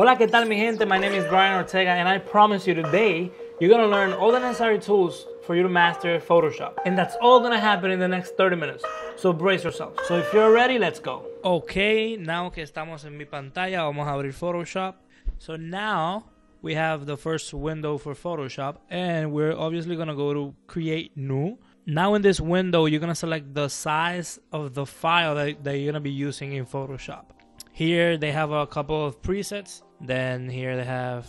Hola, ¿qué tal mi gente? My name is Brian Ortega and I promise you today you're gonna learn all the necessary tools for you to master Photoshop. And that's all gonna happen in the next 30 minutes. So brace yourself. So if you're ready, let's go. Okay, now que estamos en mi pantalla, vamos a abrir Photoshop. So now we have the first window for Photoshop and we're obviously gonna go to Create New. Now in this window, you're gonna select the size of the file that you're gonna be using in Photoshop. Here they have a couple of presets. Then here they have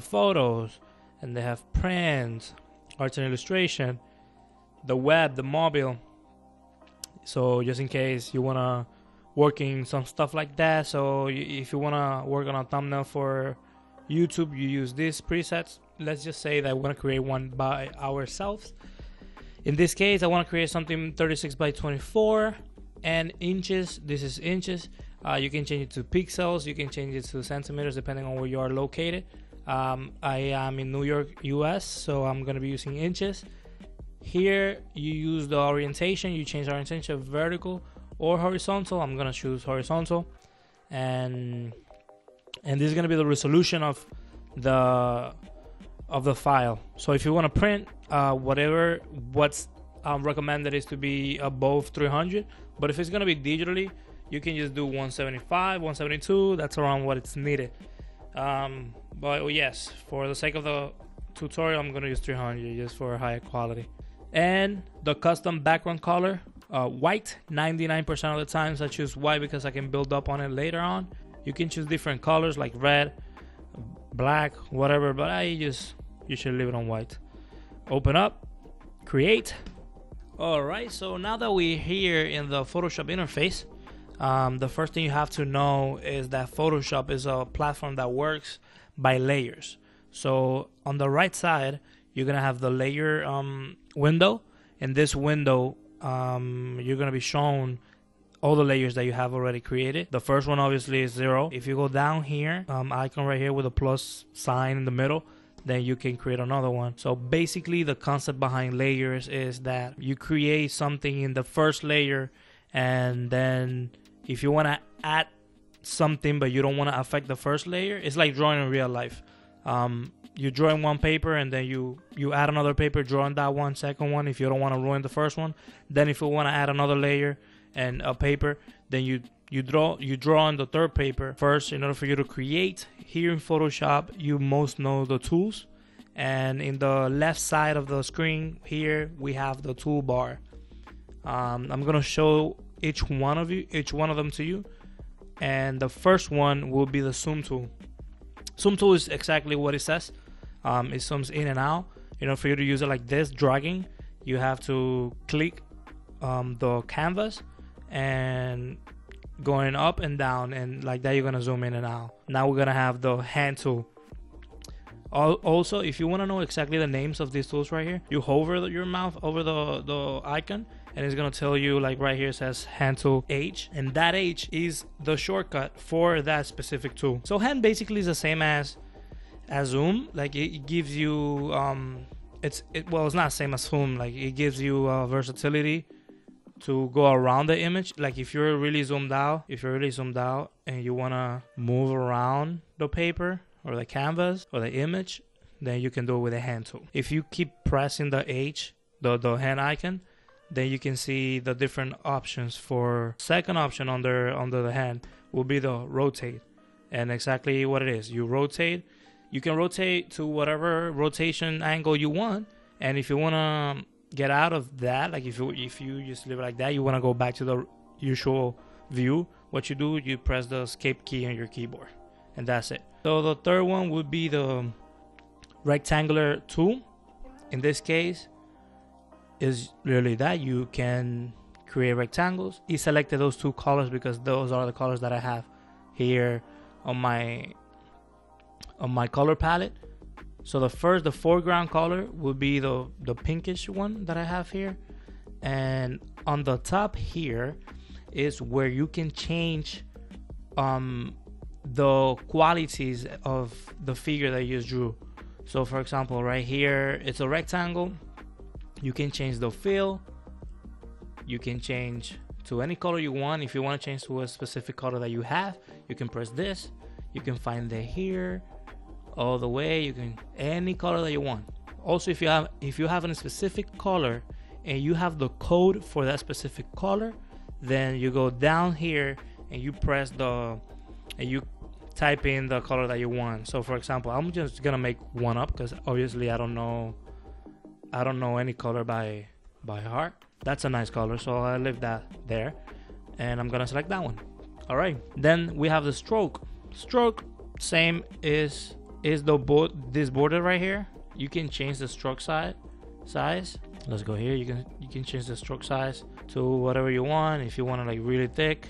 photos, and they have prints, arts and illustration, the web, the mobile. So just in case you wanna working some stuff like that. So if you wanna work on a thumbnail for YouTube, you use these presets. Let's just say that we're gonna create one by ourselves. In this case, I wanna create something 36 by 24 and inches. This is inches. You can change it to pixels, you can change it to centimeters depending on where you are located. I am in New York, US, so I'm going to be using inches. Here you use the orientation, you change the orientation vertical or horizontal. I'm going to choose horizontal, and this is going to be the resolution of the file. So if you want to print what's recommended is to be above 300, but if it's going to be digitally, you can just do 175, 172. That's around what it's needed. But yes, for the sake of the tutorial, I'm gonna use 300 just for higher quality. And the custom background color, white. 99% of the times I choose white because I can build up on it later on. You can choose different colors like red, black, whatever, but you should leave it on white. Open up, create. All right, so now that we're here in the Photoshop interface, the first thing you have to know is that Photoshop is a platform that works by layers. So on the right side, you're going to have the layer window. In this window, you're going to be shown all the layers that you have already created. The first one obviously is 0. If you go down here, icon right here with a plus sign in the middle, then you can create another one. So basically the concept behind layers is that you create something in the first layer, and then if you want to add something but you don't want to affect the first layer, it's like drawing in real life. You draw in one paper and then you add another paper, drawing that one, second one, if you don't want to ruin the first one. Then if you want to add another layer and a paper, then you draw on the third paper first. In order for you to create here in Photoshop, you most know the tools, and in the left side of the screen here we have the toolbar. I'm gonna show each one of them to you, and the first one will be the zoom tool. Zoom tool is exactly what it says. It zooms in and out. For you to use it like this, dragging, you have to click the canvas and going up and down, and like that you're gonna zoom in and out. Now we're gonna have the hand tool. Also, if you want to know exactly the names of these tools right here, you hover your mouse over the icon and it's going to tell you, like right here it says hand tool H, and that H is the shortcut for that specific tool. So hand basically is the same as zoom. Like it gives you it's not the same as zoom. Like it gives you versatility to go around the image. Like if you're really zoomed out and you want to move around the paper or the canvas or the image, then you can do it with a hand tool. If you keep pressing the H, the hand icon, then you can see the different options. For second option under the hand will be the rotate, and exactly what it is. You rotate, you can rotate to whatever rotation angle you want, and if you wanna get out of that, like if you just leave it like that, you wanna go back to the usual view, what you do, you press the escape key on your keyboard, and that's it. So the third one would be the rectangular tool. In this case, is really that you can create rectangles. He selected those two colors because those are the colors that I have here on my color palette. So the foreground color would be the pinkish one that I have here, and on the top here is where you can change the qualities of the figure that you just drew. So for example, right here it's a rectangle. You can change the fill, you can change to any color you want. If you want to change to a specific color that you have, you can press this. You can find the here, all the way. You can any color that you want. Also, if you have a specific color and you have the code for that specific color, then you go down here and you press the and you type in the color that you want. So for example, I'm just gonna make one up because obviously I don't know any color by heart. That's a nice color, so I leave that there, and I'm gonna select that one. All right, then we have the stroke. Stroke same is the this border right here. You can change the stroke size. Let's go here. You can change the stroke size to whatever you want. If you want to like really thick,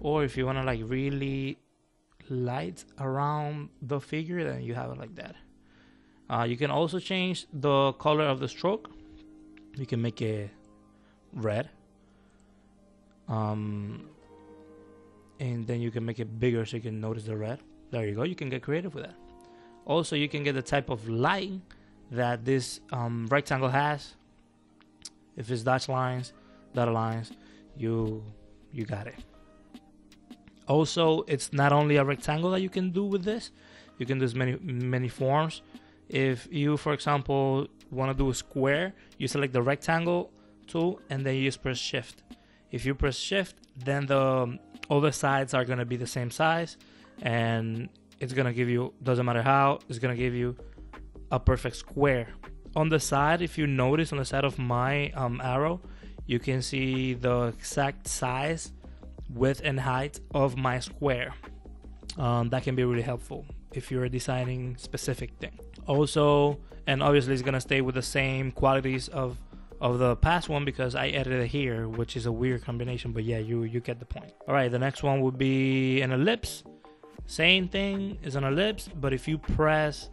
or if you want to like really light around the figure, then you have it like that. You can also change the color of the stroke. You can make it red, and then you can make it bigger so you can notice the red. There you go. You can get creative with that. Also, you can get the type of lighting that this rectangle has. If it's dashed lines, dotted lines, you got it. Also, it's not only a rectangle that you can do with this. You can do many forms. If you, for example, want to do a square, you select the rectangle tool and then you just press shift. If you press shift, then the other sides are going to be the same size, and it's going to give you, doesn't matter how, it's going to give you a perfect square. On the side, if you notice on the side of my arrow, you can see the exact size, width and height of my square. That can be really helpful if you're designing specific thing. Also, and obviously it's gonna stay with the same qualities of the past one because I edited it here, which is a weird combination, but yeah, you get the point. All right, the next one would be an ellipse. Same thing is an ellipse, but if you press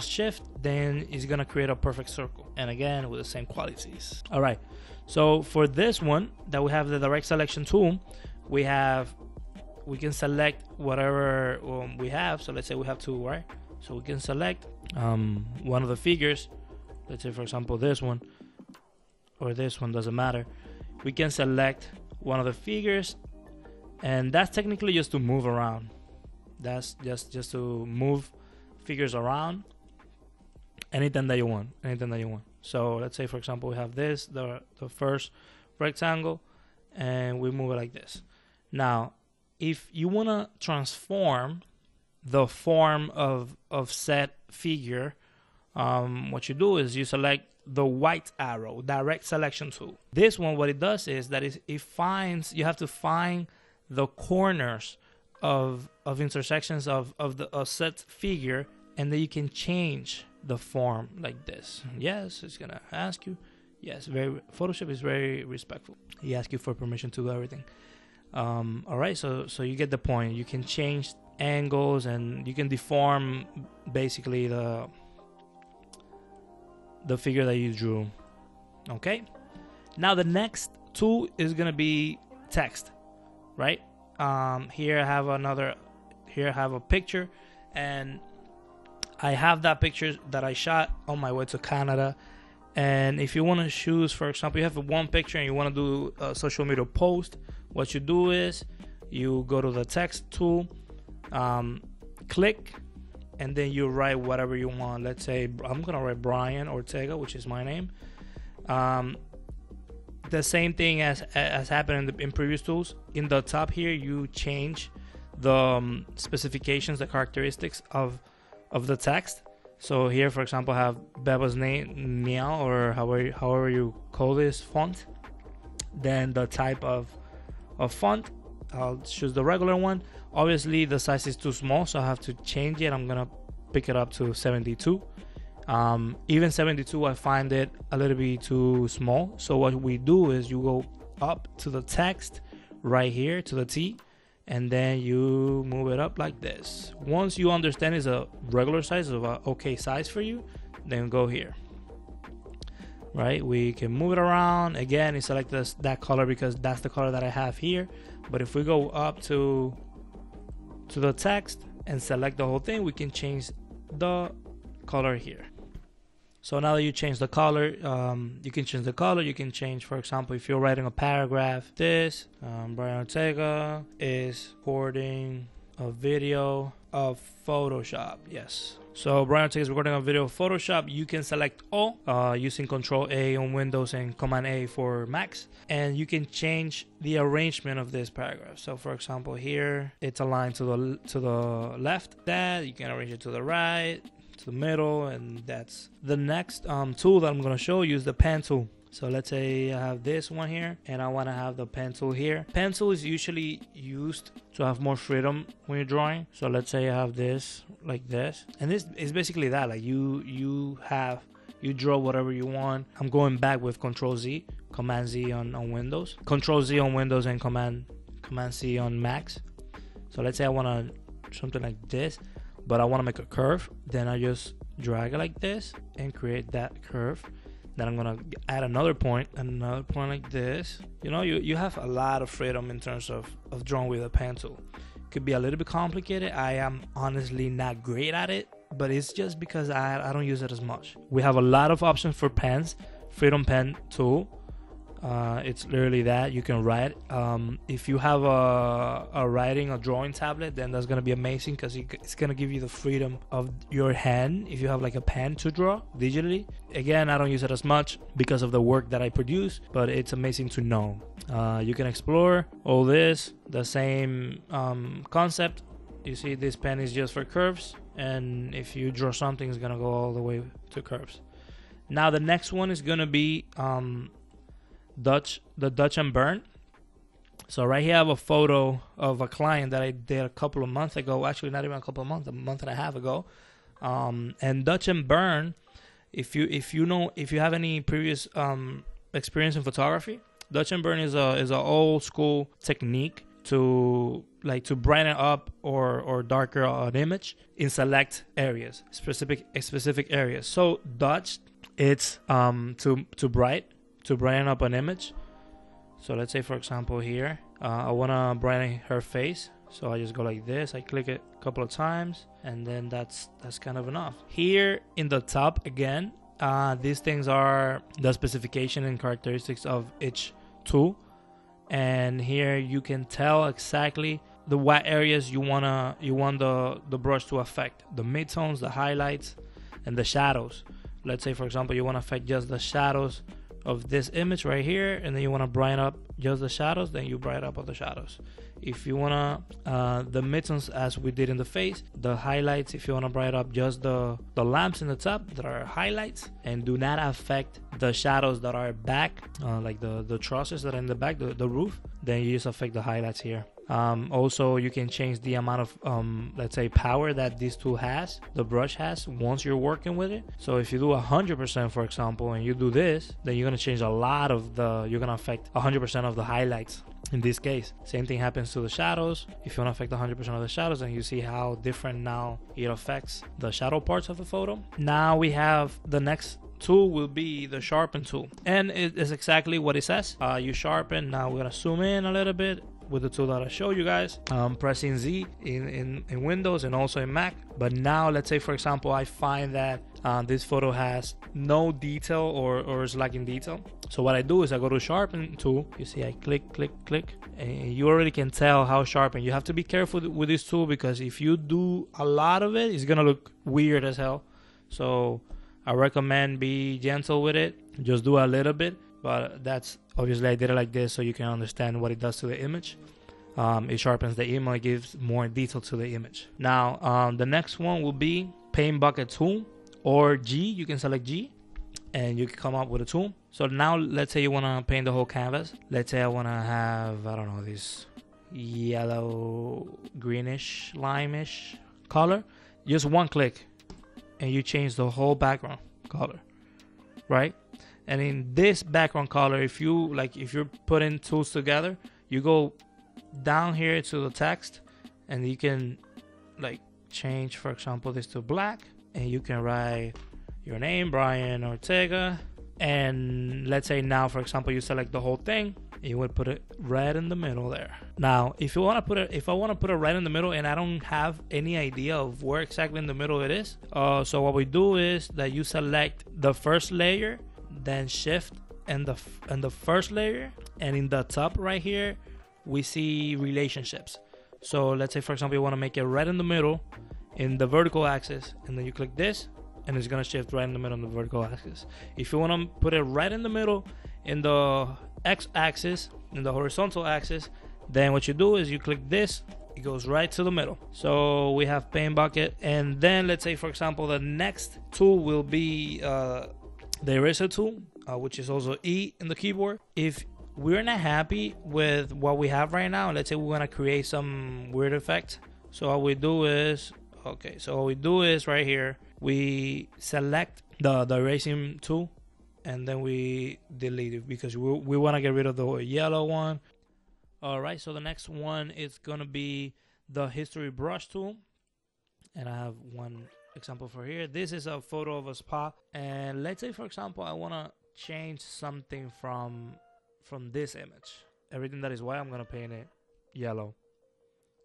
shift, then it's gonna create a perfect circle, and again with the same qualities. All right, so for this one that we have the direct selection tool, we can select whatever we have. So let's say we have two, right? So we can select one of the figures. Let's say for example this one or this one, doesn't matter. We can select one of the figures, and that's technically just to move around. That's just to move figures around, anything that you want. So let's say for example we have this, the first rectangle, and we move it like this. Now if you want to transform the form of said figure, what you do is you select the white arrow, direct selection tool. This one, what it does is that it finds, you have to find the corners of intersections of the set figure, and then you can change the form like this. Yes, it's gonna ask you. Yes, Photoshop is very respectful. He asks you for permission to do everything. All right, so you get the point. You can change angles and you can deform basically the figure that you drew. Okay. Now the next tool is gonna be text, right? Here I have a picture, and I have that picture that I shot on my way to Canada. And if you want to choose, for example, you have one picture and you want to do a social media post, what you do is you go to the text tool, click, and then you write whatever you want. Let's say I'm gonna write Brian Ortega, which is my name. The same thing as happened in previous tools. In the top here, you change the specifications, the characteristics of the text. So here, for example, I have Beba's name, Meow, or however you call this font. Then the type of font, I'll choose the regular one. Obviously, the size is too small, so I have to change it. I'm gonna pick it up to 72. Even 72, I find it a little bit too small. So what we do is you go up to the text right here to the T, and then you move it up like this. Once you understand it's a regular size, of an okay size for you, then go here. Right, we can move it around. Again, it selects that color because that's the color that I have here. But if we go up to the text and select the whole thing, we can change the color here. So now that you change the color, you can change, for example, if you're writing a paragraph, this Brian Ortega is recording a video of Photoshop. Yes. So Brian Ortega is recording a video of Photoshop. You can select all using Control A on Windows and Command A for Macs, and you can change the arrangement of this paragraph. So for example, here it's aligned to the left. That you can arrange it to the right, to the middle, and that's the next tool that I'm going to show you is the pen tool. So let's say I have this one here and I want to have the pen tool here. Pen tool is usually used to have more freedom when you're drawing. So let's say I have this like this, and this is basically that, like you draw whatever you want. I'm going back with Control Z, Command Z on Windows, Control Z on Windows, and Command C on Macs. So let's say I want to something like this, but I want to make a curve. Then I just drag it like this and create that curve. Then I'm gonna add another point like this. You know, you have a lot of freedom in terms of drawing with a pen tool. Could be a little bit complicated. I am honestly not great at it, but it's just because I don't use it as much. We have a lot of options for pens. Freedom Pen tool. It's literally that you can write. If you have a writing or drawing tablet, then that's gonna be amazing because it's gonna give you the freedom of your hand. If you have like a pen to draw digitally, again, I don't use it as much because of the work that I produce, but it's amazing to know. You can explore all this, the same concept. You see, this pen is just for curves, and if you draw something, it's gonna go all the way to curves. Now the next one is gonna be the Dutch and Burn. So right here I have a photo of a client that I did a couple of months ago, actually not even a couple of months, a month and a half ago. And Dutch and Burn, if you have any previous experience in photography, Dutch and Burn is a old school technique to brighten up or darker an image in select areas, specific areas. So Dutch, it's to brighten up an image. So let's say for example here I want to brighten her face, so I just go like this, I click it a couple of times, and then that's kind of enough. Here in the top again, these things are the specification and characteristics of each tool, and here you can tell exactly the what areas you want the brush to affect, the midtones, the highlights, and the shadows. Let's say for example you want to affect just the shadows of this image right here, and then you want to brighten up just the shadows, then you brighten up all the shadows. If you want to the midtones as we did in the face, the highlights, if you want to brighten up just the lamps in the top that are highlights, and do not affect the shadows that are back, like the trusses that are in the back, the roof, then you just affect the highlights here. Also you can change the amount of let's say power that this tool has, the brush has, once you're working with it. So if you do 100% for example, and you do this, then you're gonna change a lot of you're gonna affect 100% of the highlights in this case. Same thing happens to the shadows. If you want to affect 100% of the shadows, and you see how different now it affects the shadow parts of the photo. Now we have the next tool will be the sharpen tool, and it is exactly what it says. You sharpen. Now we're gonna zoom in a little bit with the tool that I showed you guys, pressing Z in Windows and also in Mac. But now let's say for example I find that this photo has no detail or is lacking detail. So what I do is I go to sharpen tool. You see I click, and you already can tell how sharpen. You have to be careful with this tool because if you do a lot of it, it's gonna look weird as hell. So I recommend be gentle with it, just do a little bit. But that's obviously I did it like this so you can understand what it does to the image. It sharpens the image, it gives more detail to the image. Now the next one will be paint bucket tool, or G. You can select G and you can come up with a tool. So now let's say you want to paint the whole canvas. Let's say I want to have, I don't know, this yellow greenish limeish color. Just one click and you change the whole background color, right? And in this background color, if you're putting tools together, you go down here to the text and you can like change, for example, this to black, and you can write your name, Brian Ortega. And let's say now, for example, you select the whole thing, you would put it right in the middle there. Now, if I want to put it right in the middle and I don't have any idea of where exactly in the middle it is, so what we do is that you select the first layer, then shift and the first layer, and in the top right here we see relationships. So let's say, for example, you want to make it right in the middle in the vertical axis, and then you click this and it's going to shift right in the middle on the vertical axis. If you want to put it right in the middle in the X axis, in the horizontal axis, then what you do is you click this, it goes right to the middle. So we have paint bucket, and then let's say, for example, the next tool will be the eraser tool, which is also E in the keyboard. If we're not happy with what we have right now, let's say we want to create some weird effect. So what we do is, okay, so what we do is right here, we select the erasing tool and then we delete it because we want to get rid of the yellow one. All right, so the next one is gonna be the history brush tool, and I have one example for here. This is a photo of a spot, and let's say, for example, I want to change something from this image. Everything that is white, I'm gonna paint it yellow,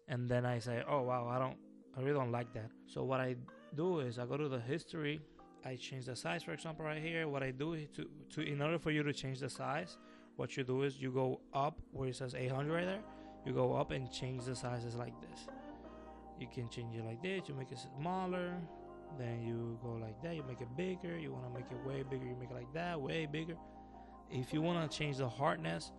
and then I say, oh wow, I really don't like that. So what I do is I go to the history, I change the size, for example, right here. What I do is to in order for you to change the size, what you do is you go up where it says 800 right there, you go up and change the sizes like this. You can change it like this, you make it smaller, then you go like that, you make it bigger. You want to make it way bigger, you make it like that, way bigger. If you want to change the hardness,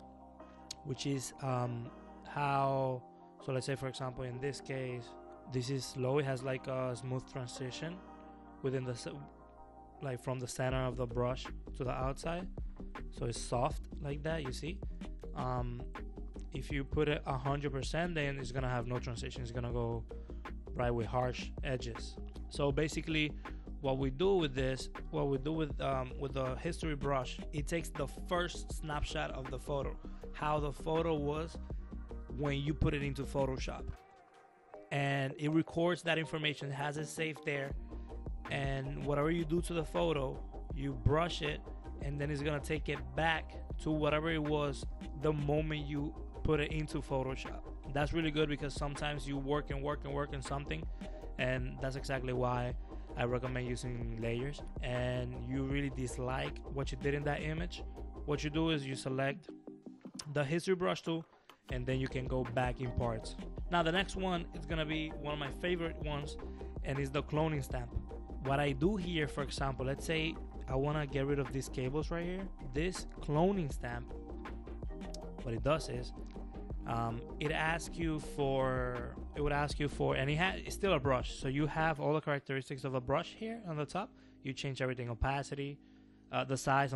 which is how, so let's say, for example, in this case, this is low, it has like a smooth transition within the, like from the center of the brush to the outside, so it's soft like that, you see. If you put it 100%, then it's gonna have no transition, it's gonna go right with harsh edges. So basically what we do with this, what we do with the history brush, it takes the first snapshot of the photo, how the photo was when you put it into Photoshop, and it records that information, has it saved there, and whatever you do to the photo, you brush it, and then it's gonna take it back to whatever it was the moment you put it into Photoshop. That's really good because sometimes you work and work and work on something, and that's exactly why I recommend using layers. And you really dislike what you did in that image, what you do is you select the history brush tool, and then you can go back in parts. Now the next one is gonna be one of my favorite ones, and it's the cloning stamp. What I do here, for example, let's say I want to get rid of these cables right here. This cloning stamp, what it does is it would ask you for, and it's still a brush, so you have all the characteristics of a brush here on the top. You change everything, opacity, the size.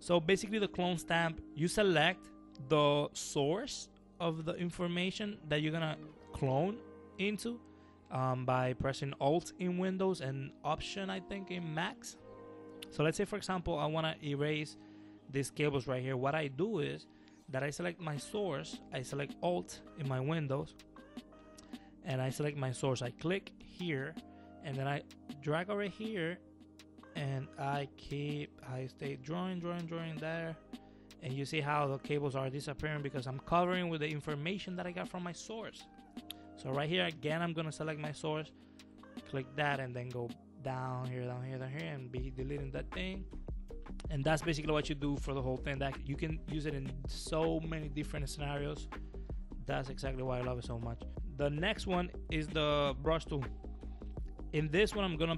So basically the clone stamp, you select the source of the information that you're gonna clone into by pressing Alt in Windows and Option, I think, in Macs. So let's say, for example, I want to erase these cables right here. What I do is that I select my source, I select Alt in my Windows, and I select my source. I click here, and then I drag over here, and I stay drawing there, and you see how the cables are disappearing because I'm covering with the information that I got from my source. So right here again, I'm gonna select my source, click that, and then go down here, and be deleting that thing. And that's basically what you do for the whole thing. That you can use it in so many different scenarios. That's exactly why I love it so much. The next one is the brush tool. In this one, I'm gonna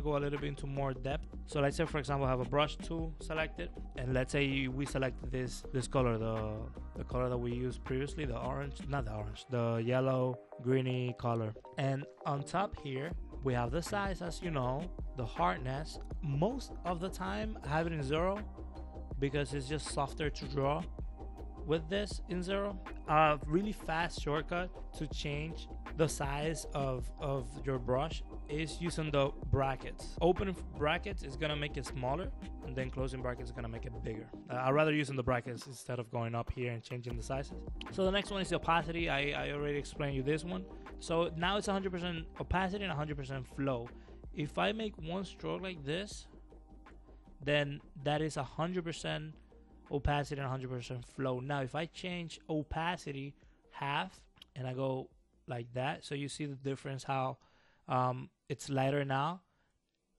go a little bit into more depth. So let's say, for example, I have a brush tool selected, and let's say we select this color, the color that we used previously, the yellow greeny color. And on top here we have the size, as you know, the hardness. Most of the time I have it in 0 because it's just softer to draw with this in 0. A really fast shortcut to change the size of your brush is using the brackets. Open brackets is gonna make it smaller, and then closing brackets is gonna make it bigger. I'd rather use the brackets instead of going up here and changing the sizes. So the next one is the opacity. I already explained you this one. So now it's 100% opacity and 100% flow. If I make one stroke like this, then that is 100% opacity and 100% flow. Now if I change opacity half and I go like that, so you see the difference how it's lighter now.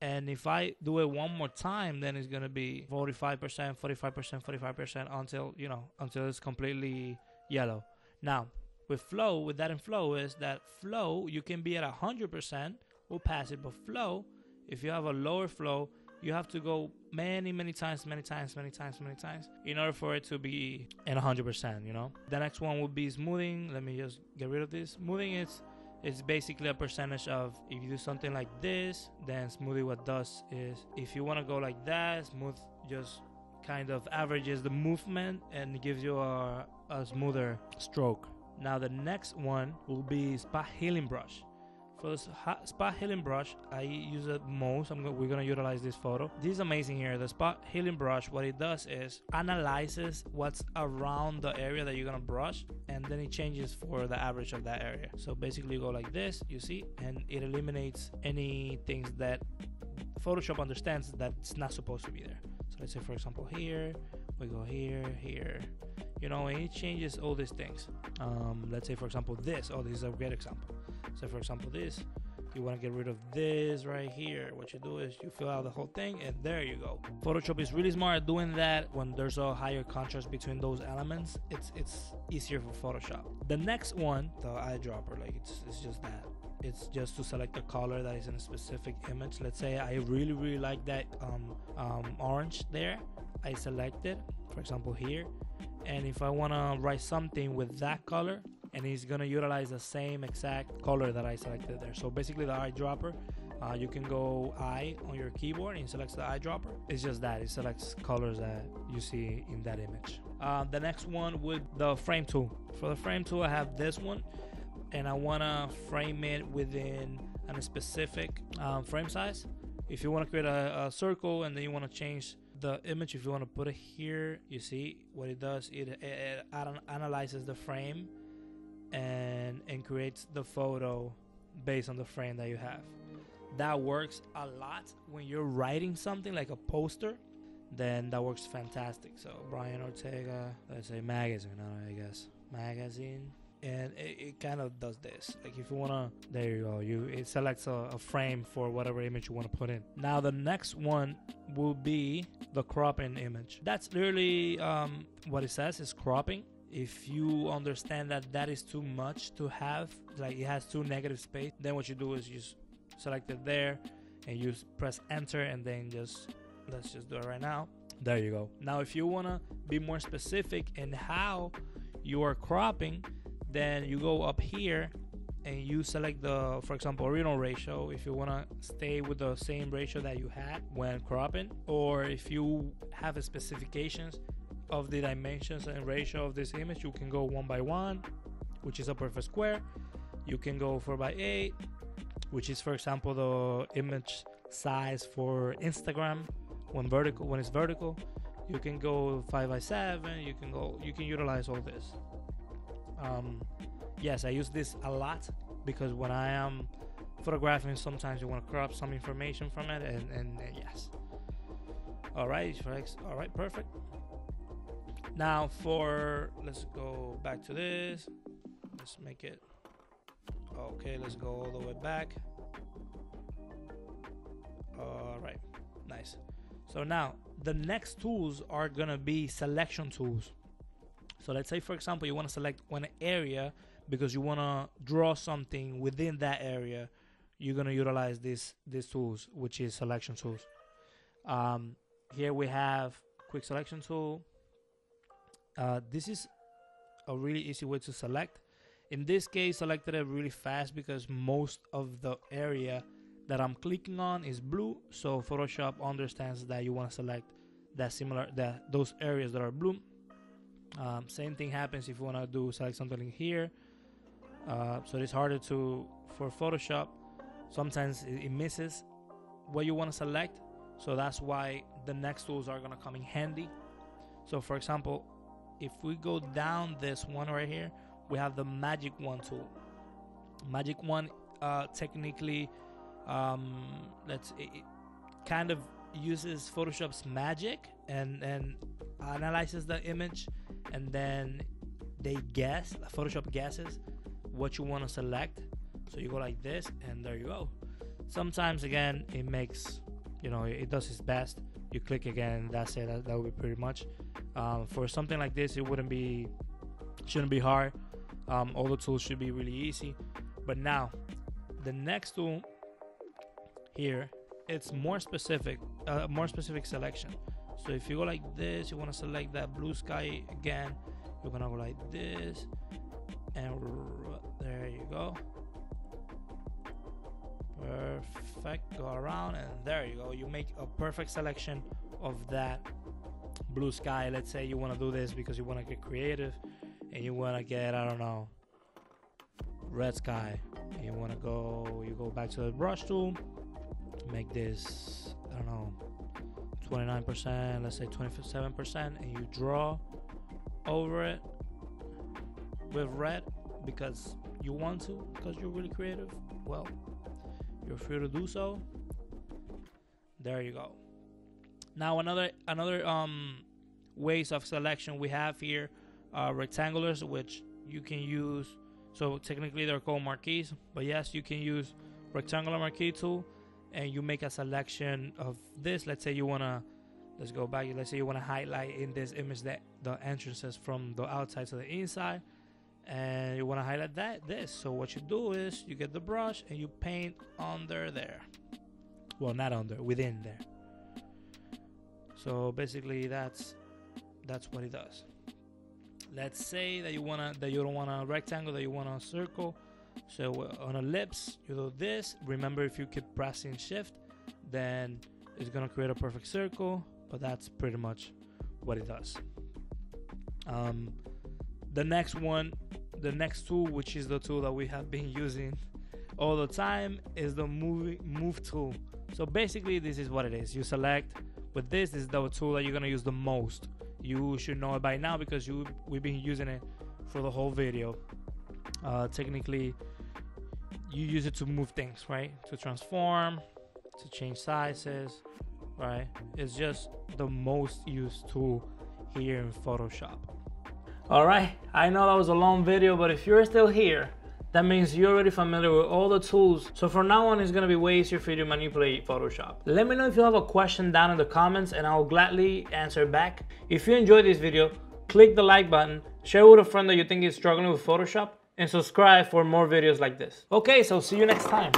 And if I do it one more time, then it's going to be 45%, 45%, 45% until it's completely yellow. Now With flow, with that in flow is that flow, you can be at 100% or pass it, but flow, if you have a lower flow, you have to go many times in order for it to be at 100%, you know? The next one would be smoothing. Let me just get rid of this. Smoothing is basically a percentage of, if you do something like this, then smoothing what does is, if you want to go like that, smooth just kind of averages the movement and gives you a smoother stroke. Now the next one will be spot healing brush. For the spot healing brush, I use it most. We're gonna utilize this photo. This is amazing here. The spot healing brush, what it does is analyzes what's around the area that you're gonna brush, and then it changes for the average of that area. So basically you go like this, you see, and it eliminates any things that Photoshop understands that it's not supposed to be there. So let's say for example here, we go here, here. You know, and it changes all these things. Let's say for example this, oh, this is a great example. So for example this, you want to get rid of this right here. What you do is you fill out the whole thing and there you go. Photoshop is really smart at doing that. When there's a higher contrast between those elements, it's easier for Photoshop. The next one, the eyedropper, like it's just that. It's just to select a color that is in a specific image. Let's say I really like that orange there. I select it, for example here. And if I want to write something with that color, and it's going to utilize the same exact color that I selected there. So basically the eyedropper, you can go I on your keyboard and it selects the eyedropper. It's just that, it selects colors that you see in that image. The next one with the frame tool. For the frame tool, I have this one, and I want to frame it within a specific frame size. If you want to create a circle and then you want to change the image, if you want to put it here, you see what it does, it analyzes the frame and creates the photo based on the frame that you have. That works a lot when you're writing something like a poster, then that works fantastic. So Brian Ortega, let's say magazine, I guess magazine, and it kind of does this, like if you want to, there you go, it selects a frame for whatever image you want to put in. Now the next one will be the cropping image. That's really what it says is cropping. If you understand that that is too much to have, like it has two negative space, then what you do is you just select it there and you press enter, and then just, let's just do it right now. There you go. Now if you want to be more specific in how you are cropping, then you go up here and you select the, for example, original ratio, if you want to stay with the same ratio that you had when cropping, or if you have a specifications of the dimensions and ratio of this image, you can go 1 by 1, which is a perfect square. You can go 4 by 8, which is, for example, the image size for Instagram when vertical, when it's vertical. You can go 5 by 7. You can go, you can utilize all this. Yes, I use this a lot because when I am photographing, sometimes you want to crop some information from it, and yes. All right, perfect. Now for, let's go back to this. Let's make it, okay, let's go all the way back. All right, nice. So now the next tools are gonna be selection tools. So let's say, for example, you wanna select one area because you wanna draw something within that area. You're gonna utilize these tools, which is selection tools. Here we have quick selection tool. This is a really easy way to select. In this case, selected it really fast because most of the area that I'm clicking on is blue, so Photoshop understands that you want to select that those areas that are blue. Same thing happens if you want to select something here. So it's harder for Photoshop. Sometimes it misses what you want to select, so that's why the next tools are gonna come in handy. So for example, if we go down this one right here, we have the magic wand tool. Magic wand technically it kind of uses Photoshop's magic and analyzes the image, and then Photoshop guesses what you want to select. So you go like this and there you go. Sometimes again it makes, you know, it does its best. You click again, that's it. That would be pretty much. For something like this, it shouldn't be hard. All the tools should be really easy. But now the next tool here, it's more specific selection. So if you go like this, you want to select that blue sky again. You're gonna go like this, and there you go. Perfect. Go around, and there you go. You make a perfect selection of that blue sky. Let's say you want to do this because you want to get creative, and you want to get, I don't know, red sky. And you want to go, you go back to the brush tool, make this, I don't know, 29%, let's say 27%, and you draw over it with red because you want to, because you're really creative. Well, you're free to do so. There you go. Now another ways of selection we have here are rectangulars, which you can use. So technically they're called marquees, but yes, you can use rectangular marquee tool, and you make a selection of this. Let's say you wanna, let's go back. Let's say you wanna highlight in this image that the entrances from the outside to the inside, and you wanna highlight that this. So what you do is you get the brush and you paint under there. Well, not under, within there. So basically that's what it does. Let's say that you don't want a rectangle, that you want a circle. So on ellipse, you do this. Remember, if you keep pressing shift, then it's gonna create a perfect circle. But that's pretty much what it does. The next one, the next tool, which is the tool that we have been using all the time, is the move tool. So basically, this is what it is. You select with this. This is the tool that you're gonna use the most. You should know it by now because we've been using it for the whole video. Technically, you use it to move things, right? To transform, to change sizes, right? It's just the most used tool here in Photoshop. All right, I know that was a long video, but if you're still here, that means you're already familiar with all the tools. So from now on, it's gonna be way easier for you to manipulate Photoshop. Let me know if you have a question down in the comments, and I'll gladly answer back. If you enjoyed this video, click the like button, share with a friend that you think is struggling with Photoshop, and subscribe for more videos like this. Okay, so see you next time.